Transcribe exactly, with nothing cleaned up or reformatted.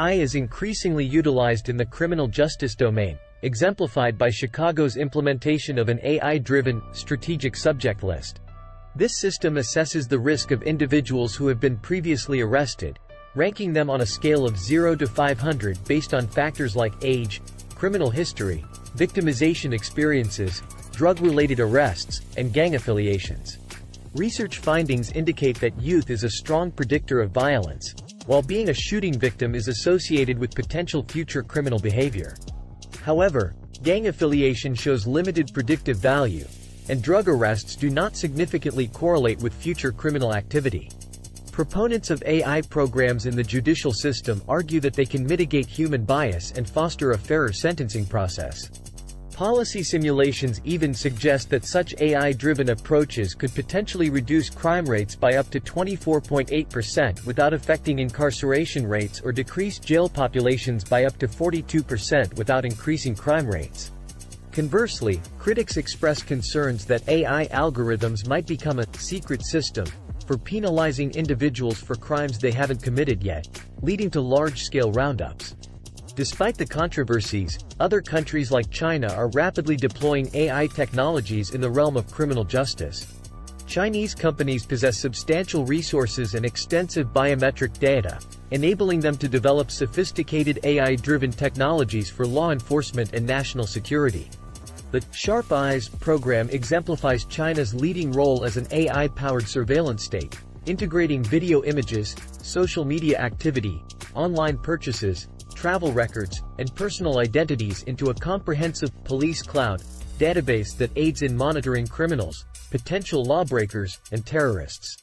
A I is increasingly utilized in the criminal justice domain, exemplified by Chicago's implementation of an A I-driven, strategic subject list. This system assesses the risk of individuals who have been previously arrested, ranking them on a scale of zero to five hundred based on factors like age, criminal history, victimization experiences, drug-related arrests, and gang affiliations. Research findings indicate that youth is a strong predictor of violence, while being a shooting victim is associated with potential future criminal behavior. However, gang affiliation shows limited predictive value, and drug arrests do not significantly correlate with future criminal activity. Proponents of A I programs in the judicial system argue that they can mitigate human bias and foster a fairer sentencing process. Policy simulations even suggest that such A I-driven approaches could potentially reduce crime rates by up to twenty-four point eight percent without affecting incarceration rates or decrease jail populations by up to forty-two percent without increasing crime rates. Conversely, critics express concerns that A I algorithms might become a secret system for penalizing individuals for crimes they haven't committed yet, leading to large-scale roundups. Despite the controversies, other countries like China are rapidly deploying A I technologies in the realm of criminal justice. Chinese companies possess substantial resources and extensive biometric data, enabling them to develop sophisticated A I-driven technologies for law enforcement and national security. The Sharp Eyes program exemplifies China's leading role as an A I-powered surveillance state, integrating video images, social media activity, online purchases, travel records, and personal identities into a comprehensive police cloud database that aids in monitoring criminals, potential lawbreakers, and terrorists.